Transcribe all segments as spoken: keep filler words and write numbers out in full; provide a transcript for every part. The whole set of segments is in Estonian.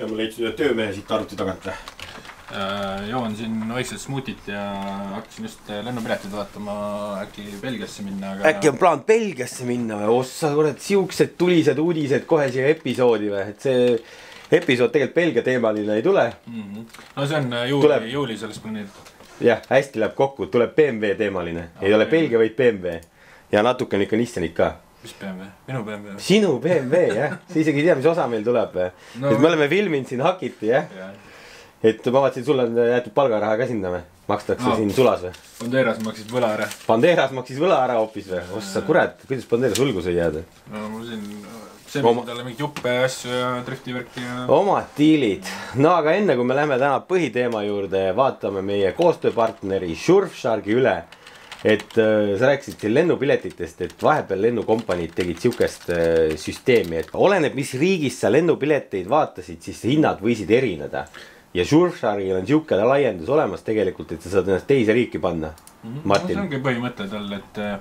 ja ma leidsin ühe töömehe siit arvuti tagant. Joon siin vaikselt smuutit ja hakkasin just lennupiletit vaatama, äkki Belgiasse minna. Aga... äkki on plaan Belgiasse minna või? Ossa, kurat, siuksed tulised uudised kohe siia episoodi või? Et see episood tegelikult Belgia teemaline ei tule. Mm -hmm. No see on juuli, tuleb... juuli selles planeeritud. Jah, hästi läheb kokku. Tuleb B M W teemaline. Ei ole Belgia, vaid B M W. Ja natuke on ikka Nissanid ka. Mis B M W? Minu B M W? Sinu B M W, jah. Sa isegi ei tea, mis osa meil tuleb. No. Me oleme filminud siin Hakiti, jah. Ja. Et ma vaatsin, sul on jäetud palgaraha ka sinna me. Makstakse no. siin sulas või? Pandeeras maksis võla ära. Pandeeras maksis võla ära hoopis või? Ossa, kurat, kuidas Pandeeras hulgus ei jääda? No mul siin... see on talle mingit juppe asju ja driftivärki ja... omad diilid. No aga enne kui me läheme täna põhiteema juurde, vaatame meie koostööpartneri Surfsharki üle. Et äh, sa rääkisid siin lennupiletitest, et vahepeal lennukompaniid tegid siukest äh, süsteemi, et oleneb, mis riigis sa lennupileteid vaatasid, siis hinnad võisid erineda. Ja Surfsharkil on siukene laiendus olemas tegelikult, et sa saad ennast teise riiki panna. Martin. No, see ongi põhimõte tal, et... Äh...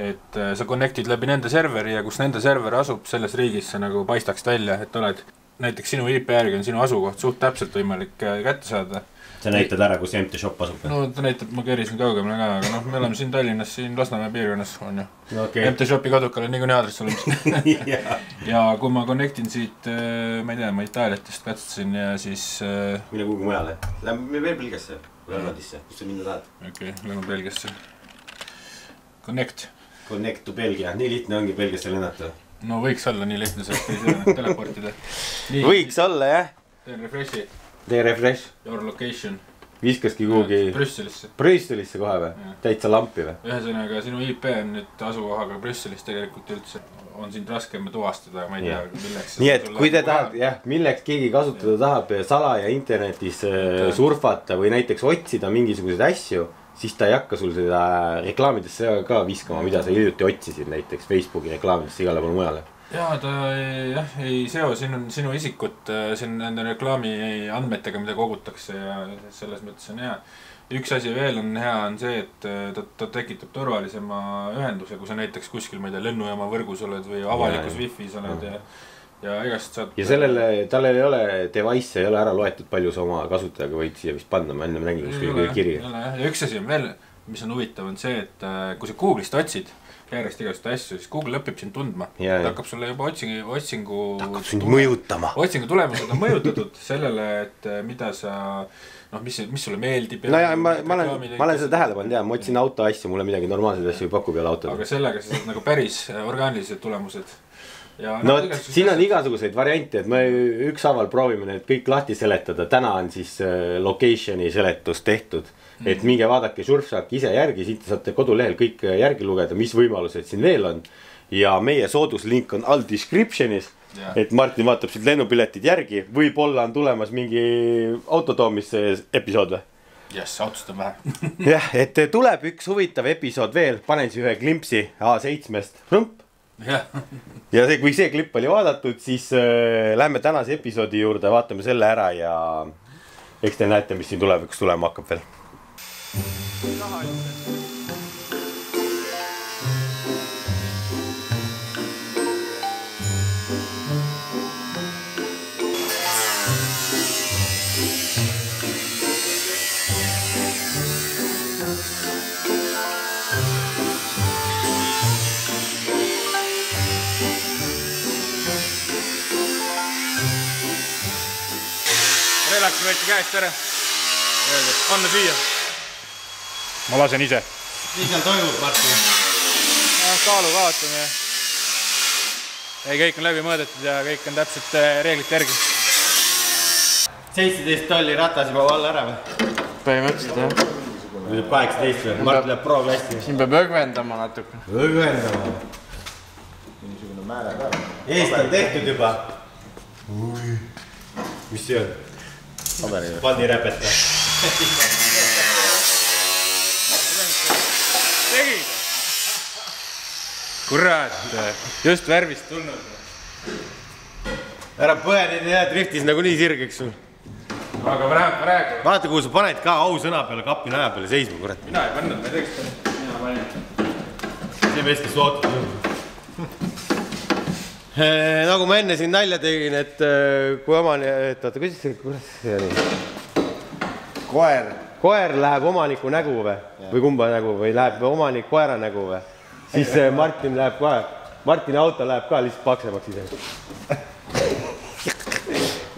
et sa connectid läbi nende serveri ja kus nende server asub, selles riigis sa nagu paistaks välja, et oled näiteks sinu I P järgi on sinu asukoht suht täpselt võimalik kätte saada. Sa näitad ära, kus M T shop asub? No ta näitab, ma keerisin kaugemale ka, aga noh, me oleme siin Tallinnas, siin Lasnamäe piirkonnas on ju. Okay. M T shopi kadukale on niikuinii aadress olemas. ja. ja kui ma connectin siit, ma ei tea, ma Itaaliatest katsin ja siis... mine kuhugi mujale. Lähme veel Belgiasse, Rannadisse, kus sa minna tahad. Okei, okay, lähme Belgiasse. Connect. Connect to Belgia. Nii lihtne ongi Belgiasse lennata. No võiks olla nii lihtne, sest ei saa teleportida. Nii, võiks olla, jah. Teen refreshi. Teen refresh. Your location. Viskaski kuhugi... Brüsselisse. Brüsselisse kohe või? Täitsa lampi või? Ühesõnaga, sinu I P on nüüd asukohaga Brüsselis tegelikult üldse. On siin raskema tuvastada, ma ei tea, milleks... Nii et kui te tahad, jah, milleks keegi kasutada tahab salaja internetis surfata või näiteks otsida mingisuguseid asju, siis ta ei hakka sul seda reklaamidesse ka viskama, mida sa hiljuti otsisid näiteks Facebooki reklaamidesse igale pool mujale. Jaa, ta ei, jah, ei seo sinu, sinu isikut siin nende reklaami andmetega, mida kogutakse ja selles mõttes on hea. Üks asi veel on hea on see, et ta, ta tekitab turvalisema ühenduse, kui sa näiteks kuskil, ma ei tea, lennujaama võrgus oled või avalikus wifi's oled ja, ja igast saad... Ja sellele, talel ei ole, device ei ole ära loetud, palju sa oma kasutajaga võid siia vist panna, ma enne nägin kuskil kirja. Ja üks asi on veel, mis on huvitav, on see, et kui sa Google'ist otsid järjest igast asju, siis Google õpib sind tundma. Ja, ta hakkab sulle juba otsingu... otsingu hakkab sind mõjutama. Otsingu tulemused on mõjutatud sellele, et mida sa... noh, mis, mis sulle meeldib. No jah, ma, ma, olen, ma olen seda tähele pannud, jah, ma otsin auto asju, mulle midagi normaalseid asju pakub peale autod. Aga sellega sa saad nagu päris orgaanilised tulemused. Ja no, no siin on igasuguseid variante, et me ükshaaval proovime need kõik lahti seletada. Täna on siis locationi seletus tehtud, mm -hmm. et minge vaadake Surfshark ise järgi, siit saate kodulehel kõik järgi lugeda, mis võimalused siin veel on. Ja meie sooduslink on all descriptionis, yeah. et Martin vaatab siit lennupiletid järgi. Võib-olla on tulemas mingi autotoomise episood või? Yes, autost on vähe. Jah, et tuleb üks huvitav episood veel, panen siis ühe klimpsi A seitmest. Rõmp. Ja. ja see, kui see klipp oli vaadatud, siis äh, lähme tänase episoodi juurde, vaatame selle ära ja eks te näete, mis siin tulevikus tulema hakkab veel. Relaks võeti käest ära. Anna süüa. Ma lasen ise. Mis seal toimub, Martin? No, kaalu vaatame. Ei, kõik on läbi mõõdetud ja kõik on täpselt reeglite järgi. seitseteist tolli ratas juba valla ära või? Põhimõtteliselt, jah. Nüüd kaheksateist või? Martin läheb proovi hästi. Siin peab õgvendama natuke. Õgvendama? Niisugune määra ka. Eest on tehtud juba. Ui. Mis see on? Palli räpeta. Tegid! Kurat, just värvist tulnud. Ära põhe, nii jää driftis nagu nii sirgeks sul. Aga praegu, praegu. Vaata, kuhu sa paned ka au sõna peale, kappi näe peale seisma, kurat. Mina ei pannud, ma ei teeks pannud. Mina panin. See meestas lootud. Nagu ma enne siin nalja tegin, et kui omanik, oota, kuidas see oli? Koer. Koer läheb omaniku nägu või? Või kumba nägu? Või läheb omanik koera nägu või? Siis Martin läheb ka, Martini auto läheb ka lihtsalt paksemaks ise.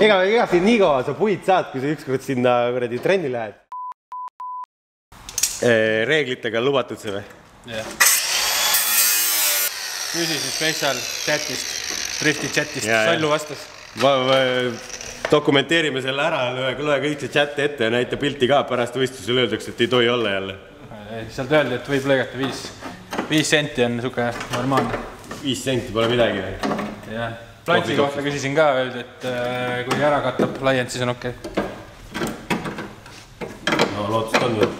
Ega siin nii kaua sa puid saad, kui sa ükskord sinna trenni lähed. Reeglitega lubatud see või? Jah. Küsisin spetsial chatist, drifti chatist, Sallu vastas. Dokumenteerime selle ära, loe kõik see chatte ette ja näita pilti ka, pärast võistlusel öeldakse, et ei tohi olla jälle. Sealt öeldi, et võib lõigata viis. Viis senti on suke normaalne. Viis senti pole midagi. Plantsi kohta küsisin ka, öeldi, et kui ära katab laiend, siis on okei. No, lootust on võtta.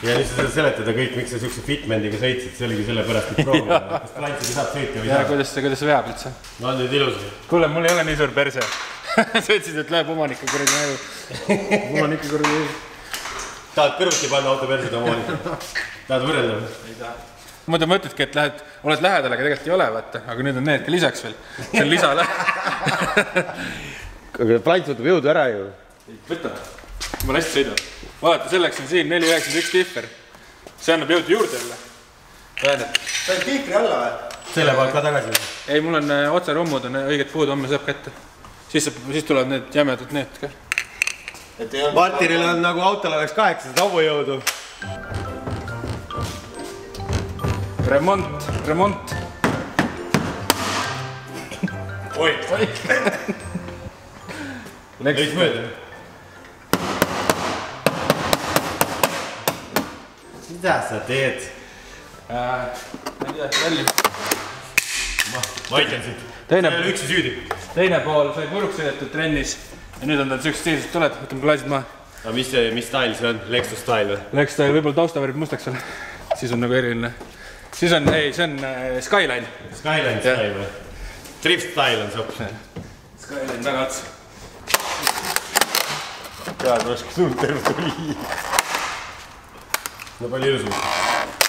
Ja nüüd sa seletada kõik, miks sa sükse fitmendiga sõitsid, see oligi selle pärast nüüd proovida. Kas plantsiga saab sõita või saab? Kuidas sa veab üldse? No on nüüd ilus. Kuule, mul ei ole nii suur perse. Sõitsid, et läheb omanikku kuregi näidu. Omanikku kuregi näidu. Tahad kõrvuti panna autopersed omanikku? Tahad võrrelda? Ei taha. Muidu mõtledki, et oled lähedal, aga tegelikult ei ole, vaata. Aga nüüd on need ka lisaks veel. See on lisa lähedal. Aga plants võtab jõudu ära ju. Võtta. Ma olen hästi sõidanud. Vaadata, selleks on siin neli üheksakümmend üks tiffer. See annab jõudu juurde jälle. Vähendab. See on tiifri alla või? Selle poolt ka tagasi. Ei, mul on otsarummud, on õiget puud, homme saab kätte. Siis tulevad need jämedad need ka. Martinil on nagu autol oleks kaheksasada ammujõudu. Remont, remont. Oi, oi. Läks mööda. Mida sa teed? Ma ei tea, jälli. Ma aitan siit. See oli üksi süüdi. Teine pool sai puruks sõidetud trennis ja nüüd on tal süüks teiselt tuled. Võtame klaasid maha. Aga mis style see on? Lexus style või? Lexus style, võib-olla tausta värib mustaks ole. Siis on nagu eriline. Siis on, ei, see on Skyline. Skyline style või? Drift style on see. Skyline väga otsa. Jaa, ma oskaks suurt tervelt oli. No palju ilusemalt.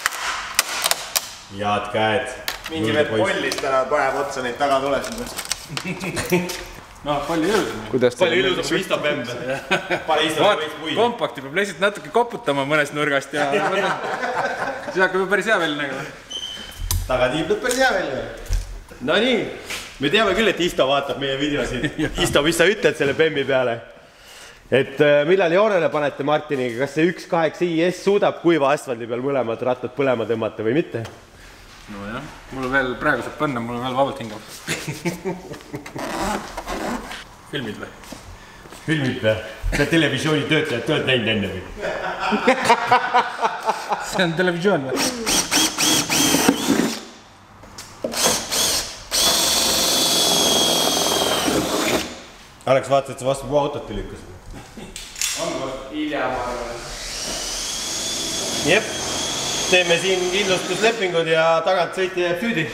Head käed. Mingi veel pollis täna paneb otsa neid taga tulesid. Noh, palju ilusemalt. Palju ilusemalt istab enda. Kompakti peab lihtsalt natuke koputama mõnest nurgast ja siis hakkab päris hea veel nägema. Tagatiib lõb päris hea välja. No nii. Me teame küll, et Isto vaatab meie videosid. Isto, mis sa ütled selle Bemmi peale? Et millal joonele panete Martiniga, kas see üks kaheksa i s suudab kuiva asfaldi peal mõlemad rattad põlema tõmmata või mitte? No jah, mul veel praegu saab panna, mul on veel vabalt hingab. Filmid või? Filmid või? See on televisiooni töötajad, tööd näinud enne või? See on televisioon või? Aleks vaatas, et sa vastu puha autot lükkasid. Jep, teeme siin kindlustuslepingud ja tagant sõiti jääb tüüdi.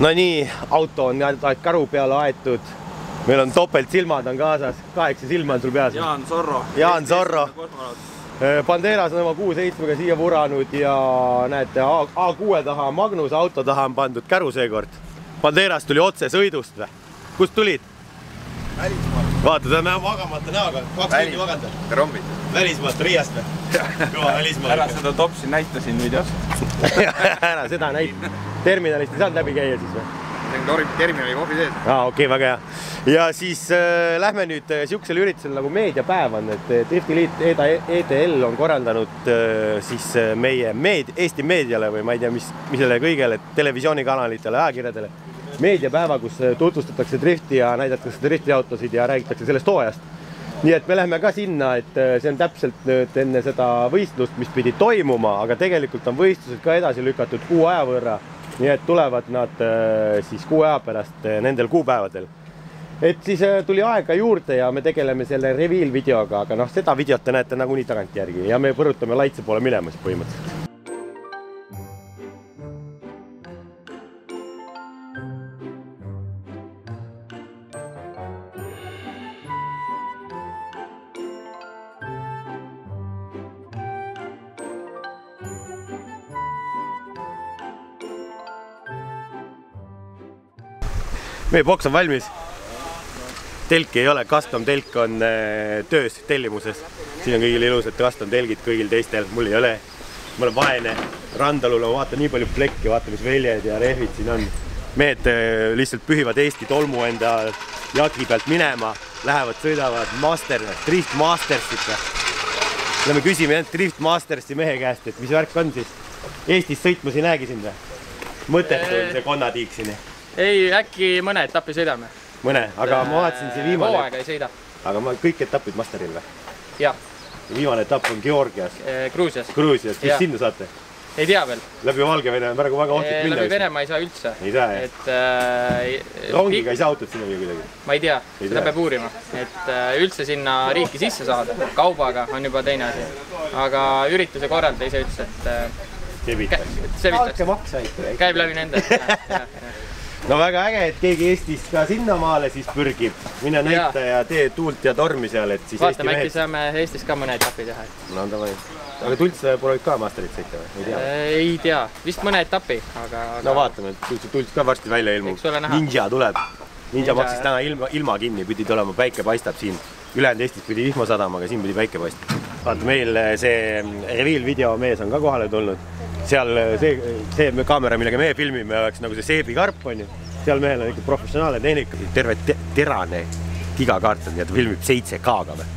No nii, auto on aeg karu peale aetud. Meil on topelt silmad on kaasas, kaheksa silma on sul peas. Jaan Sorro. Jaan Sorro. Panderas on oma kuus seitsmega siia vuranud ja näete A kuue taha Magnus, auto taha on pandud käru seekord. Panderas tuli otse sõidust või? Kust tulid? Välismaalt. Vaata, ta näeb vagamata näoga, kaks mindi vaganda. Rombid. Välismaalt, Riiast või? Kõva välismaalt. Ära seda topsi näitasin videost. Ära seda näit. Terminalist ei saanud läbi käia siis või? See on korib terminali kohvi sees. Aa, okei, väga hea. Ja siis lähme nüüd siuksele üritusele nagu meediapäev on, et Drift Liit E D L on korraldanud siis meie Eesti meediale või ma ei tea, misele kõigele televisioonikanalitele, ajakirjadele. meediapäeva, kus tutvustatakse drifti ja näidatakse driftiautosid ja räägitakse sellest hooajast. Nii et me lähme ka sinna, et see on täpselt nüüd enne seda võistlust, mis pidi toimuma, aga tegelikult on võistlused ka edasi lükatud kuu aja võrra, nii et tulevad nad siis kuu aja pärast nendel kuupäevadel. Et siis tuli aega juurde ja me tegeleme selle reveal videoga, aga noh, seda videot te näete nagu nii tagant järgi ja me põrutame laitse poole minemas põhimõtteliselt. meie boks on valmis. Telki ei ole, custom telk on töös tellimuses. Siin on kõigil ilusad custom telgid, kõigil teistel. Mul ei ole. Ma olen vaene. Randalul on vaata nii palju plekki, vaata mis veljed ja rehvid siin on. Mehed lihtsalt pühivad Eesti tolmu enda jagi pealt minema. Lähevad, sõidavad master, Drift Mastersite. Lähme küsime Drift Mastersi mehe käest, et mis värk on siis. Eestis sõitmas ei näegi sind või? Mõtetu on see konnatiik siin. Ei, äkki mõne etappi sõidame. Mõne, aga ma vaatasin see viimane. Hooaega ei sõida. Aga ma kõik etapid masteril või? Jah. Viimane etapp on Georgias. Gruusias. Gruusias. Mis sinna saate? Ei tea veel. Läbi Valgevene on praegu väga ohtlik minna. Läbi Venema ei saa üldse. Ei saa, jah. Rongiga ei saa autot sinna või kuidagi? Ma ei tea. Seda peab uurima. Et üldse sinna riiki sisse saada. Kaubaga on juba teine asi. Aga ürituse korralda ei saa üldse. Sevitakse. Sevitakse. Käib läbi nende. No väga äge, et keegi Eestis ka sinna maale siis pürgib. Mine näita ja tee tuult ja tormi seal, et siis Eesti mehed. Vaatame, äkki saame Eestis ka mõne etapi teha. No on ta vaid. Aga tults pole ka masterit sõita või? Ei tea, vist mõne etapi, aga... No vaatame, tults ka varsti välja ilmub. Ninja tuleb. Ninja maksis täna ilma kinni, pidid olema, päike paistab siin. Ülejäänud Eestis pidi vihma sadama, aga siin pidi päike paistab. Vaata, meil see reveal video mees on ka kohale tulnud. Seal see kaamera, millega me filmime, oleks nagu see seebikarp on ju. Seal mehel on ikka professionaalne tehnika. Terve terane gigakaart on ja ta filmib seitse K-ga või.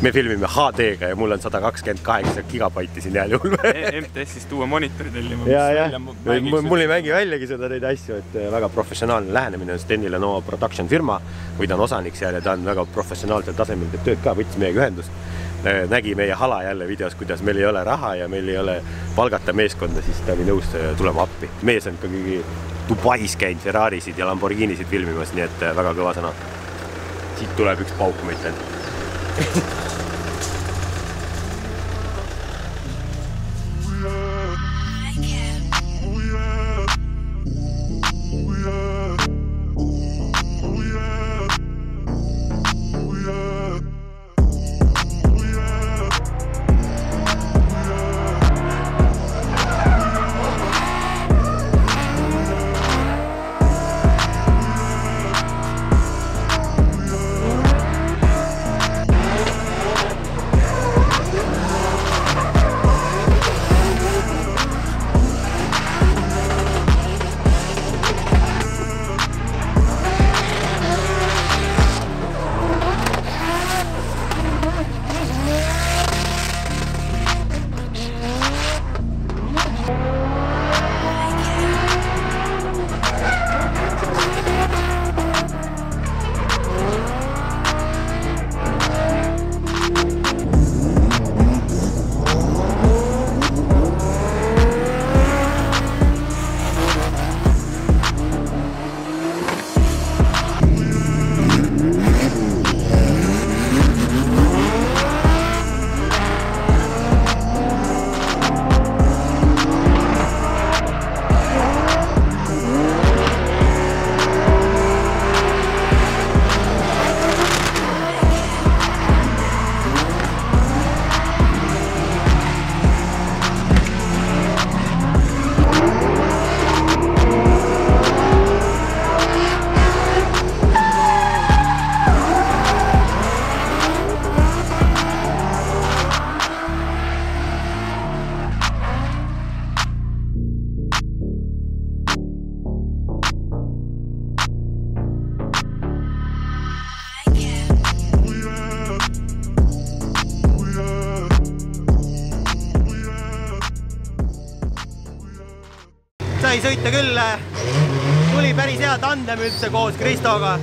Me filmime H D-ga ja mul on sada kakskümmend kaheksa gigabaiti siin jääl juhul. M T S-ist uue monitori tellima, mis välja mängiks. Mul ei mängi väljagi seda neid asju, et väga professionaalne lähenemine on Standy Lenovo Productions firma, kui ta on osanik seal ja ta on väga professionaalsel tasemel, et tööd ka võttis meiega ühendust. Nägi meie hala jälle videos, kuidas meil ei ole raha ja meil ei ole palgata meeskonda, siis ta oli nõus tulema appi. Mees on ikkagi Dubais käinud Ferrarisid ja Lamborghinisid filmimas, nii et väga kõva sõna. Siit tuleb üks pauk, ma ütlen. Sai sõita küll, tuli päris hea tandem üldse koos Kristoga.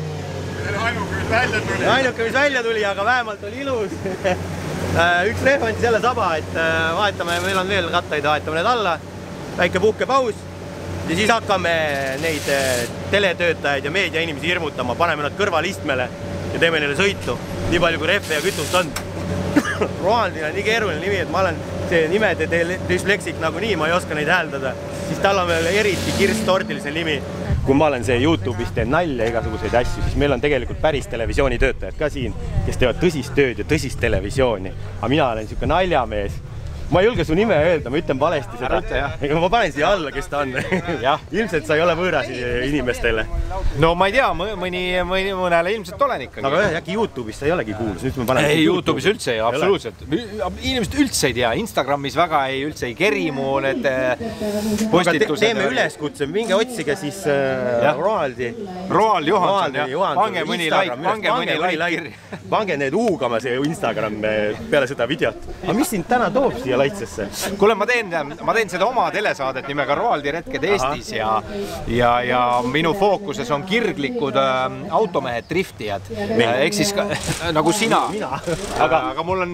Ainuke, mis välja tuli. Ainuke, mis välja tuli, aga vähemalt oli ilus. Üks rehv on siis jälle saba, et vahetame, meil on veel kattaid, vahetame need alla. Väike puhkepaus ja siis hakkame neid teletöötajaid ja meedia inimesi hirmutama, paneme nad kõrvalistmele ja teeme neile sõitu. Nii palju kui rehve ja kütust on. Roaldil on nii keeruline nimi, et ma olen see nimede dysleksik nagu nii, ma ei oska neid hääldada. Siis tal on veel eriti kirstordilise nimi. Kui ma olen see YouTube'is teen nalja igasuguseid asju, siis meil on tegelikult päris televisioonitöötajad ka siin, kes teevad tõsist tööd ja tõsist televisiooni. Aga mina olen niisugune naljamees ma ei julge su nime öelda, ma ütlen valesti seda. Ma panen siia alla, kes ta on. Ilmselt sa ei ole võõras inimestele. No ma ei tea, mõnele ilmselt olen ikkagi. Aga äkki YouTube'is sa ei olegi kuulus. Ei, YouTube'is üldse ei, absoluutselt. Inimesed üldse ei tea, Instagramis väga ei üldse ei keri mu need postitused. Teeme üleskutse, minge otsige siis Roaldi. Roald Johannson, pange mõni like, pange mõni like. Pange need uugama see Instagram peale seda videot. Aga mis sind täna toob siia Laitsesse? Kuule, ma teen seda oma telesaadet nimega Roaldi retked Eestis ja minu fookuses on kirglikud automehed driftijad. Eks siis nagu sina. Aga mul on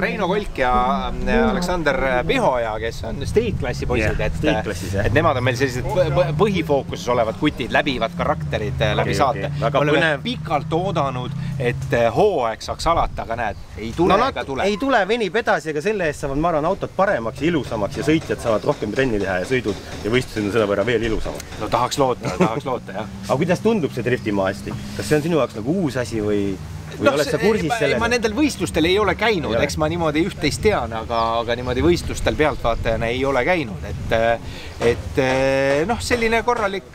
Reino Kolk ja Aleksander Pihoja, kes on street-klassi poisid. Et nemad on meil sellised põhifookuses olevad kutid, läbivad karakterid läbi saate. Me oleme pikalt oodanud, et hooaeg saaks alata, aga näed, ei tule ega tule. Ei tule, venib edasi, aga selle eest saavad, ma arvan, autod paremaks ja ilusamaks ja sõitjad saavad rohkem trenni teha ja sõidud ja võistlused on seda võrra veel ilusamaks. No tahaks loota, tahaks loota, jah. Aga kuidas tundub see driftimaasti? Kas see on sinu jaoks nagu uus asi või... Ma nendel võistlustel ei ole käinud, eks ma niimoodi ühteist tean, aga niimoodi võistlustel pealtvaatajana ei ole käinud. Et noh, selline korralik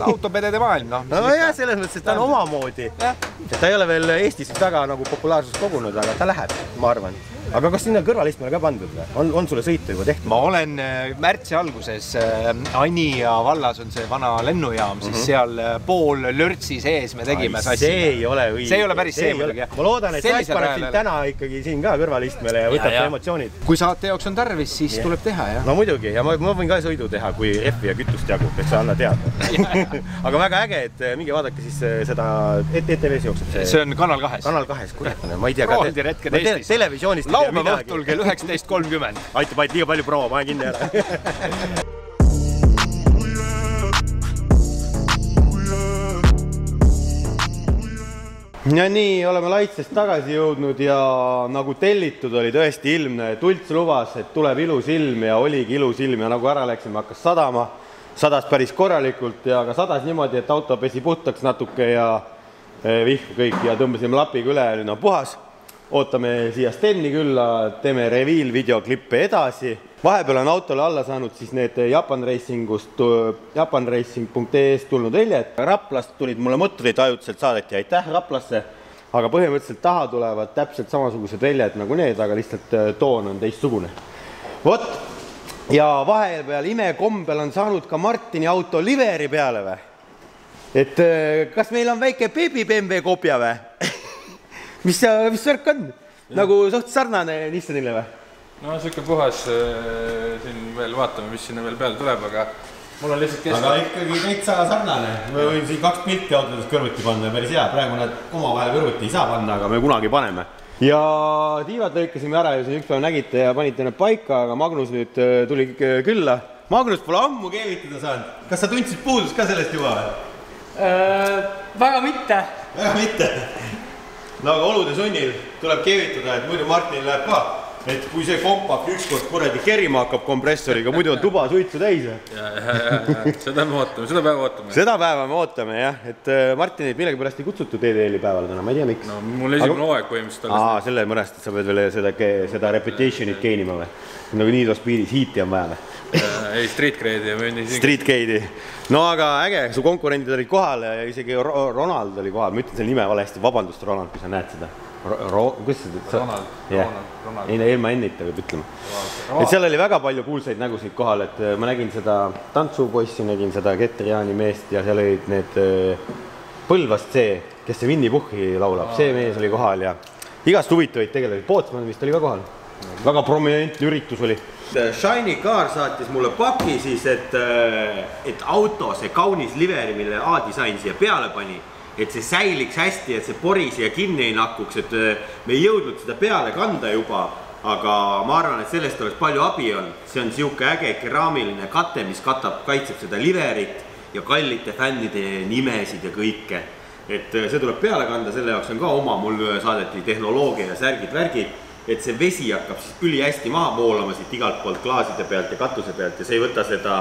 autopedede maailm. No jah, selles mõttes, et ta on omamoodi. Ta ei ole veel Eestis väga populaarsust kogunud, aga ta läheb, ma arvan. Aga kas sinna kõrvalistmele ka pandud? On sulle sõitu juba tehtud? Ma olen märtsi alguses, Anija vallas on see vana lennujaam, siis seal pool lörtsi sees me tegime sassi. See ei ole õige. See ei ole päris see muidugi. Ma loodan, et saaks parem siin täna ikkagi siin ka kõrvalistmele ja võtab emotsioonid. Kui saate jaoks on tarvis, siis tuleb teha, jah? No muidugi, ja ma võin ka sõidu teha, kui F ja kütust jagub, eks sa anna teada. Aga väga äge, et mingi vaadake siis seda E T V-s jookseb. See on Kanal kahes. Kanal kahes, laupäeva õhtul kell üheksateist kolmkümmend. Aitab, aitab, liiga palju proova, ma olen kinni ära. Ja nii, oleme Laitsest tagasi jõudnud ja nagu tellitud oli tõesti ilmne. Tults luvas, et tuleb ilus ilm ja oligi ilus ilm ja nagu ära läksime, hakkas sadama. Sadas päris korralikult ja ka sadas niimoodi, et auto pesi puhtaks natuke ja vihku kõik ja tõmbasime lapiga üle ja nüüd on puhas. Ootame siia Standi külla, teeme reveal videoklippe edasi. Vahepeal on autole alla saanud siis need japan racing punkt e e-s tulnud heljed. Raplast tulid mulle motorid ajutiselt, saadeti aitäh Raplasse, aga põhimõtteliselt taha tulevad täpselt samasugused heljed nagu need, aga lihtsalt toon on teistsugune. Vot, ja vahepeal imekombel on saanud ka Martini auto liveri peale või? Et kas meil on väike beebi B M W kopja või? Mis värk on? Nagu suht sarnane Nissanile või? No siuke puhas, siin veel vaatame, mis sinna veel peal tuleb, aga mul on lihtsalt keskne. Aga ikkagi täitsa sarnane. Me võime siin kaks pilti autodest kõrvuti panna ja päris hea. Praegu nad omavahel kõrvuti ei saa panna, aga me kunagi paneme. Ja tiivad lõikasime ära ja siin üks päev nägite ja panite need paika, aga Magnus nüüd tuli külla. Magnus pole ammu keevitada saanud. Kas sa tundsid puudust ka sellest juba või? Väga mitte. Väga mitte. No aga olude sunnil tuleb keevitada, et muidu Martin läheb ka, et kui see kompab ükskord kuradi kerima hakkab kompressoriga, muidu on tuba suitsu täis. Seda me ootame, seda päeva ootame. Seda päeva me ootame, jah. Et Martinid millegi pärast ei kutsutud E D L-i päeval täna, ma ei tea miks. No mul esimene hooaeg põhimõtteliselt alles. Aa, selle mõnest, et sa pead veel seda repetitionit geenima või? Nagu nii toos piiris hiiti on vaja või? Ei, streetgrade'i ja mõni siin. Streetgrade'i. No aga äge, su konkurendid olid kohal ja isegi Ronald oli kohal. Ma ütlen selle nime valesti. Vabandust, Ronald, kui sa näed seda. Ronald. Ei, ilma ennita võib ütlema. Et seal oli väga palju kuulsaid nägusid kohal. Ma nägin seda tantsupoissi, nägin seda Ketriani meest ja seal olid need Põlvast see, kes see Winnie Puhhi laulab. See mees oli kohal ja igast huvitavaid tegelikult. Pootsman vist oli ka kohal. Väga prominentne üritus oli. Shiny Car saatis mulle pakki siis, et auto, see kaunis liveri, mille A-design siia peale pani, et see säiliks hästi, et see pori siia kinni ei nakkuks, et me ei jõudnud seda peale kanda juba, aga ma arvan, et sellest oleks palju abi olnud. See on siuke äge keraamiline kate, mis katab, kaitseb seda liverit ja kallite fännide nimesid ja kõike. Et see tuleb peale kanda, selle jaoks on ka oma, mul saadeti tehnoloogia ja särgid värgid, et see vesi hakkab siis üli hästi maha voolama siit igalt poolt klaaside pealt ja katuse pealt ja see ei võta seda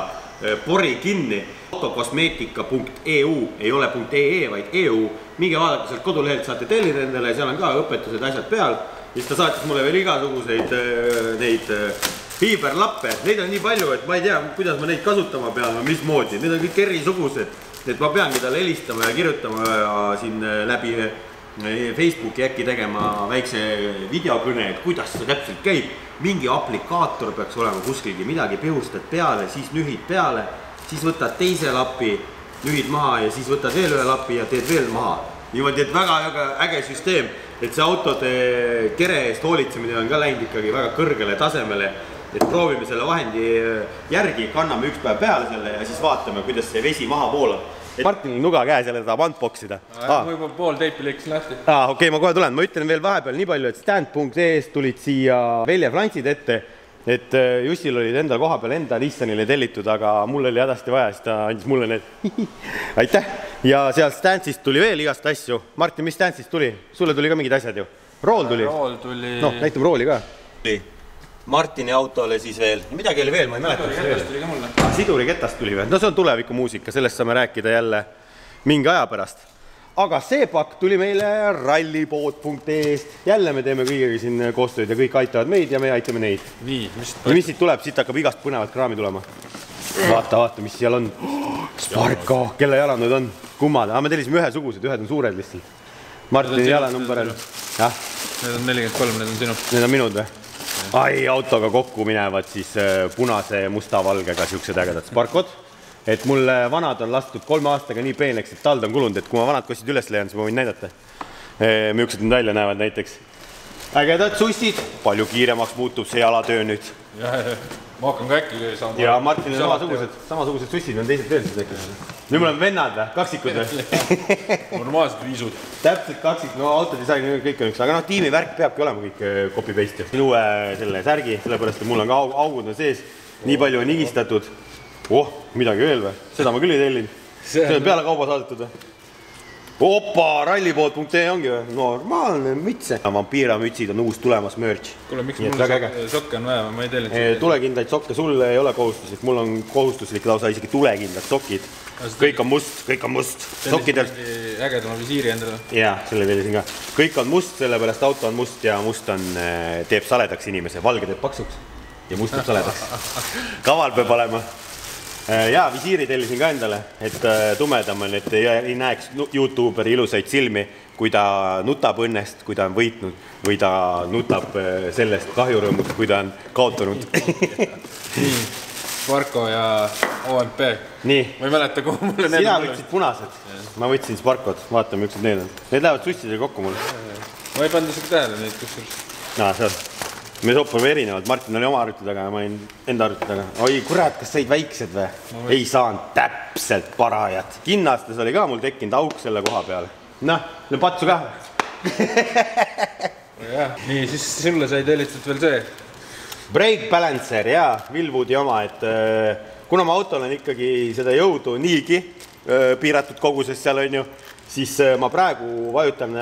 pori kinni. autokosmeetika punkt e u ei ole .ee, vaid E U. Minge vaadake sealt kodulehelt, saate tellida endale ja seal on ka õpetused asjad peal. siis ta saatis mulle veel igasuguseid neid piiberlappe, neid on nii palju, et ma ei tea, kuidas ma neid kasutama pean või mismoodi, need on kõik erisugused, et ma peangi talle helistama ja kirjutama ja siin läbi Facebooki äkki tegema väikse videokõne, et kuidas see täpselt käib. Mingi aplikaator peaks olema kuskilgi, midagi pihustad peale, siis nühid peale, siis võtad teise lapi, nühid maha ja siis võtad veel ühe lapi ja teed veel maha. Niimoodi, et väga äge süsteem, et see autode kere eest hoolitsemine on ka läinud ikkagi väga kõrgele tasemele. Et proovime selle vahendi järgi, kanname üks päev peale selle ja siis vaatame, kuidas see vesi maha poolab. Martin nuga käe selle tahab antboksida. Võib-olla pool teipi leiks lähti. Okei, ma kohe tulen. Ma ütlen veel vahepeal nii palju, et stand punkt ee-s tulid siia Velje Frantsid ette. Et Jussil olid endal koha peal enda Nissanile tellitud, aga mul oli hädasti vaja, siis ta andis mulle need. Aitäh! Ja seal Standist tuli veel igast asju. Martin, mis Standist tuli? Sulle tuli ka mingid asjad ju. Rool tuli. Rool tuli. Noh, näitame Rooli ka. Martini autole siis veel. Midagi oli veel, ma ei mäleta. Siduriketast tuli ka mulle. Siduriketast tuli veel. No see on tuleviku muusika, sellest saame rääkida jälle mingi aja pärast. Aga see pakk tuli meile Rallyboot punkt ee-st. Jälle me teeme kõigega siin koostööd ja kõik aitavad meid ja me aitame neid. Nii, mis siit tuleb? Siit hakkab igast põnevat kraami tulema. Vaata, vaata, mis seal on. Sparko, kelle jalad nüüd on? Kummad. Me tellisime ühesugused, ühed on suured lihtsalt. Martini jalanumberel. Need on nelikümmend kolm, need on sinu. Need on minud või? Ai, autoga kokku minevad siis punase ja musta valgega siuksed ägedad sparkod. Et mul vanad on lastud kolme aastaga nii peeneks, et tald on kulunud, et kui ma vanad kossid üles leian, siis ma võin näidata. Miuksed nüüd välja näevad näiteks. Ägedad sussid, palju kiiremaks muutub see jalatöö nüüd. Ma hakkan ka äkki üle saama. Ja Martin on samasugused sussid, on teised veel siis. Nüüd mul on vennad või? Kaksikud või? Normaalsed viisud. Täpselt kaksikud, no autodisaini kõik on üks, aga noh, tiimivärk peabki olema kõik copy-paste. Uue selle särgi, sellepärast, et mul on ka augud on sees, nii palju on igistatud. Oh, midagi veel või? Seda ma küll ei tellin. See on peale kauba saadetud või? Opa, ralliboot punkt ee ongi või? Normaalne mütse. Vampiiramütsid on uus tulemas merch. Kuule, miks mul sokke on vähe? Ma ei tellin. Tulekindlaid sokke sulle ei ole kohustuslik. Mul on kohustuslik lausa isegi tulekindlad sokid. Kõik on must, kõik on must. Sokkidel... Ägedama visiiri endale. Jaa, selle teile siin ka. Kõik on must, sellepärast auto on must ja must on... teeb saledaks inimese. Valge teeb paksuks ja must teeb saledaks. Kaval peab olema. Jaa, visiiri tellisin ka endale, et tumedamal, et ei näeks YouTuberi ilusaid silmi, kui ta nutab õnnest, kui ta on võitnud, või ta nutab sellest kahjurõõmust, kui ta on kaotanud. Sparko ja O M P. Nii. Ma ei mäleta, kuhu mulle need... Sina võtsid punased. Ma võtsin Sparkod. Vaatame, üksed need on. Need lähevad sussidele kokku mulle. Ma ei panda seda tähele neid kusjuures. Naa, seal. Me soppame erinevalt. Martin oli oma arvuti taga ja ma olin enda arvuti taga. Oi, kurat, kas said väiksed või? Ei saanud täpselt parajad. Kinnastes oli ka mul tekkinud auk selle koha peale. Noh, no patsu ka. Nii, siis sulle sai tellitud veel see. Brake balancer, jaa, Wilwoodi oma, et kuna ma autol on ikkagi seda jõudu niigi piiratud koguses seal on ju, siis ma praegu vajutan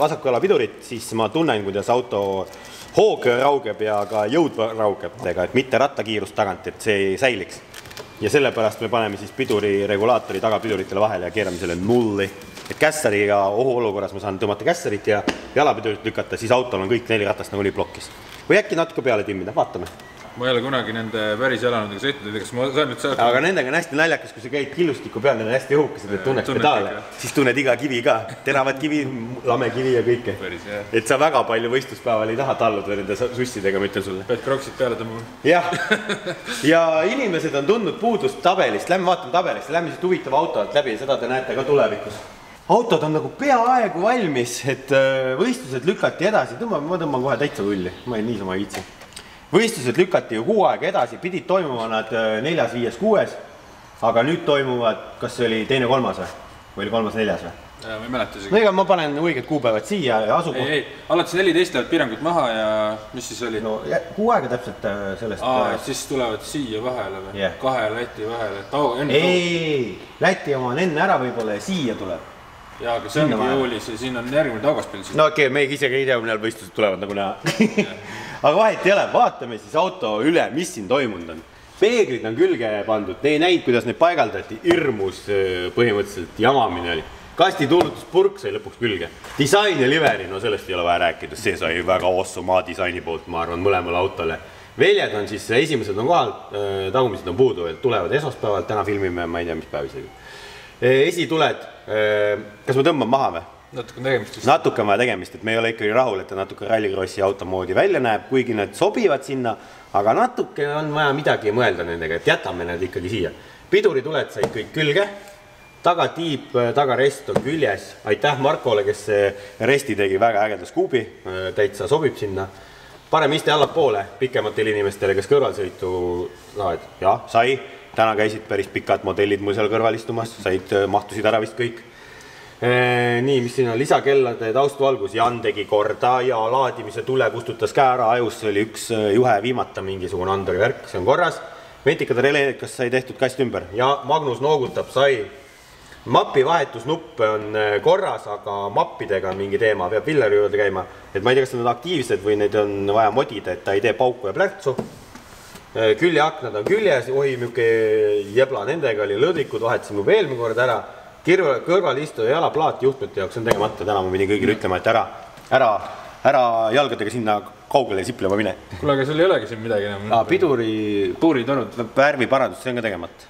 vasaku jala pidurit, siis ma tunnen, kuidas auto hoog raugeb ja ka jõud raugeb, et mitte rattakiirust tagant, et see ei säiliks. Ja sellepärast me paneme siis piduriregulaatori taga piduritele vahele ja keerame selle nulli. Et kässariga ohu olukorras ma saan tõmmata kässarit ja jalapidurit lükata, siis autol on kõik neli ratast nagu nii blokkis. Või äkki natuke peale timmida, vaatame. Ma ei ole kunagi nende päris jalanudega sõitnud, kas ma saan nüüd saada... Aga nendega on hästi naljakas, kui sa käid killustiku peal, need on hästi õhukesed, et tunned pedaale. Siis tunned iga kivi ka, teravad kivi, lame kivi ja kõike. Et sa väga palju võistluspäeval ei taha talluda nende sussidega, ma ütlen sulle. Pead kroksid peale tõmmama. Jah. Ja inimesed on tundnud puudust tabelist. Lähme vaatame tabelist, lähme siit huvitava auto alt läbi ja seda te näete ka tulevikus. Autod on nagu peaaegu valmis, et võistlused lükati edasi. Ma tõmman kohe täitsa võlli, ma ei niisama ei viitsi. Võistlused lükati ju kuu aega edasi, pidid toimuma nad neljas, viies, kuues, aga nüüd toimuvad, kas see oli teine kolmas või oli kolmas neljas või? Ma ei mäleta isegi. No ega ma panen õiged kuupäevad siia ja asub... Ei, ei, alates neliteist lähevad piirangud maha ja mis siis oli? No kuu aega täpselt sellest... Aa, siis tulevad siia vahele või? Kahe Läti vahele. Ei, Läti oma on enne ära võib-olla ja siia tuleb. Jaa, aga see ongi joolis ja siin on järgmine taugaspil. No okei, me isegi ei tea, millal võistlused tulevad nagu näha. Aga vahet ei ole, vaatame siis auto üle, mis siin toimunud on. Peeglid on külge pandud, ne ei näinud, kuidas need paigaldati. Irmus põhimõtteliselt jamamine oli. kastituulutuspurk sai lõpuks külge. Disain ja liveri, no sellest ei ole vaja rääkida, see sai väga awesome disaini poolt, ma arvan, mõlemale autole. Veljed on siis, esimesed on kohal, tagumised on puudu, tulevad esmaspäeval, täna filmime, ma ei tea, mis päev isegi. Esituled, kas ma tõmban maha või? Natuke tegemist. Natuke maja tegemist, et me ei ole ikkagi rahul, et ta natuke rallikrossi auto moodi välja näeb, kuigi need sobivad sinna, aga natuke on vaja midagi mõelda nendega, et jätame need ikkagi siia. Pidurituled said kõik külge. Tagatiib, tagarest on küljes. Aitäh Markole, kes resti tegi väga ägedas kuubi, täitsa sobib sinna. Parem iste alla poole pikematele inimestele, kes kõrvalsõitu jah, sai. Täna käisid päris pikad modellid mul seal kõrvalistumas, said, mahtusid ära vist kõik. Nii, mis siin on lisakellade taustu algus. Jan tegi korda ja laadimise tule kustutas ka ära ajus. See oli üks juhe viimata mingisugune Andori värk, see on korras. Ventikad reled, kas sai tehtud kast ümber. Ja Magnus noogutab, sai. Mappi vahetusnuppe on korras, aga mappidega mingi teema peab Villeri juurde käima. Et ma ei tea, kas need on aktiivsed või need on vaja modida, et ta ei tee pauku ja plärtsu. Küljeaknad on küljes, oi, müüke jebla nendega oli lõdvikud, vahetasime juba eelmine kord ära. Kõrvalistu ja jalaplaat juhtmete jaoks on tegemata. Täna ma pidin kõigil ütlema, et ära, ära, ära jalgadega sinna kaugele siplema mine. Kuule, aga sul ei olegi siin midagi enam. Piduri... Puurid olnud. Värvi parandus, see on ka tegemata.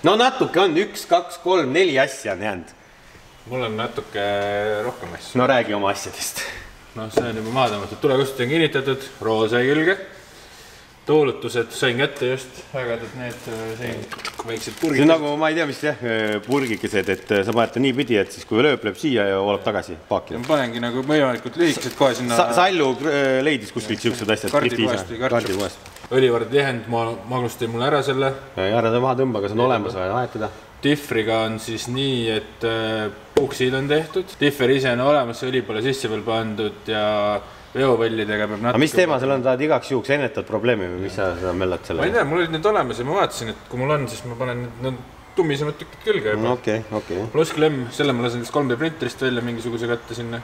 No natuke on, üks, kaks, kolm, neli asja on jäänud. Mul on natuke rohkem asja. No räägi oma asjadest. No see on juba maadamatud. Tulekust on kinnitatud, rool sai külge. Tuulutused sain kätte just, aga need siin väiksed purgikesed. See on nagu, ma ei tea, mis jah, purgikesed, et sa panete nii pidi, et siis kui lööb, lööb siia ja oleb tagasi paakile. Ma panengi nagu mõjumalikult lühikesed kohe sinna... Sallu leidis kuskilt siuksed asjad. Kardipoest või kardipoest. Õlivardi lihend, Magnus tõi mulle ära selle. Ära maha tõmba, kas on olemas vaja vahetada. Differiga on siis nii, et puksid on tehtud. Differ ise on olemas, õli pole sisse peal pandud ja veovõllidega peab natuke... Aga mis teema seal on? Tahad igaks juhuks ennetad probleemi või mis sa seda möllad selle? Ma ei tea, mul olid nüüd olemas ja ma vaatasin, et kui mul on, siis ma panen nüüd tummisemad tükid külge juba. Okei, okei. Pluss klemm, selle ma lasen siis kolm D printerist välja mingisuguse kätte sinna.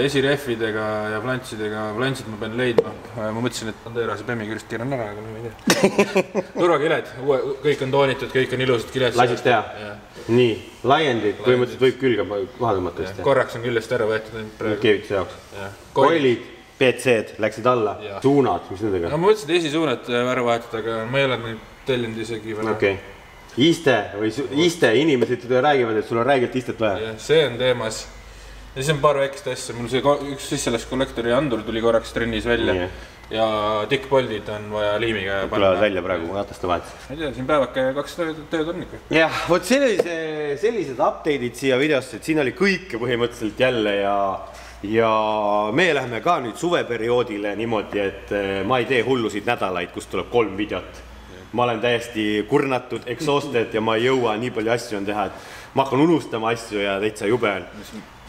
Esirehvidega ja plantsidega, plantsid ma pean leidma. Ma mõtlesin, et on tõerase P E M-i küllist kiiran ära, aga ma ei tea. Turvakiled, kõik on toonitud, kõik on ilusad kiled. Lasid teha. Nii, laiendid põhimõtteliselt võib külge vahetumatest. Korraks on küljest ära võetud. Keevituse jaoks. Koilid. P C-d läksid alla. Suunad, mis nendega? Ma mõtlesin, et esisuunad ära vahetud, aga ma ei ole tellinud isegi veel. Okei. Iste või iste, inimesed räägivad, et sul on räägilt istet vaja. See on teemas. Ja siis on paar väikest asja. Mul see üks sisseles kollektori andur tuli korraks trennis välja. Ja tikkpoldid on vaja liimiga panna. Tulevad välja praegu, katasta vahet. Ma ei tea, siin päevake kaks tööd on ikka. Jah, vot sellised update'id siia videosse, et siin oli kõike põhimõtteliselt jälle ja ja me lähme ka nüüd suveperioodile niimoodi, et ma ei tee hullusid nädalaid, kus tuleb kolm videot. Ma olen täiesti kurnatud, exhausted ja ma ei jõua, nii palju asju on teha, et ma hakkan unustama asju ja täitsa jube on.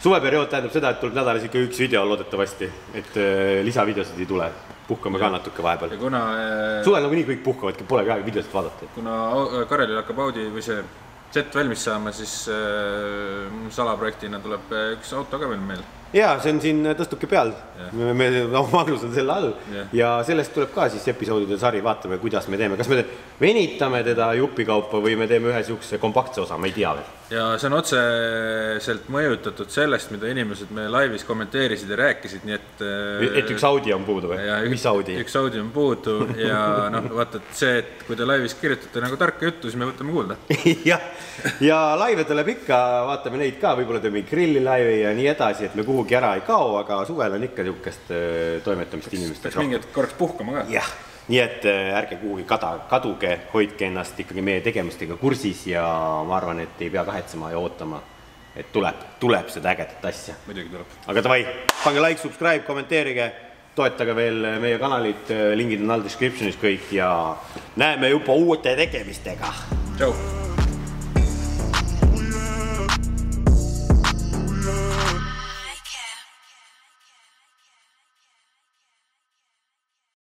Suveperiood tähendab seda, et tuleb nädalas ikka üks video loodetavasti, et lisavideosid ei tule. Puhkame ka natuke vahepeal. Suvel nagu nii kõik puhkavad, pole ka videosid vaadata. Kuna Karelil hakkab Audi või see Z valmis saama, siis salaprojektina tuleb üks auto ka veel meil. Jaa, see on siin tõstuke peal, Magnus on selle all ja sellest tuleb ka siis episoodidel sari, vaatame, kuidas me teeme. Kas me venitame teda jupikaupa või me teeme ühe siukse kompaktse osa, ma ei tea veel. Ja see on otseselt mõjutatud sellest, mida inimesed me laivis kommenteerisid ja rääkisid, nii et... Et üks Audi on puudu või? Üks Audi. Üks Audi on puudu ja noh, vaata, et see, et kui te laivis kirjutate nagu tarka juttu, siis me võtame kuulda. Jah, ja laive tuleb ikka, vaatame neid ka, võib-olla teeme grillilaive ja nii edasi, et me kuhu ära ei kao, aga suvel on ikka niisugust toimetamist inimestega. Peaks mingid korraks puhkama ka. Jah, nii et ärge kuhugi kaduge, hoidke ennast ikkagi meie tegemistega kursis ja ma arvan, et ei pea kahetsema ja ootama, et tuleb, tuleb seda ägedat asja. Muidugi tuleb. Aga tavai, pange like, subscribe, kommenteerige, toetage veel meie kanalid, lingid on all descriptionis kõik ja näeme juba uute tegemistega. Tšau!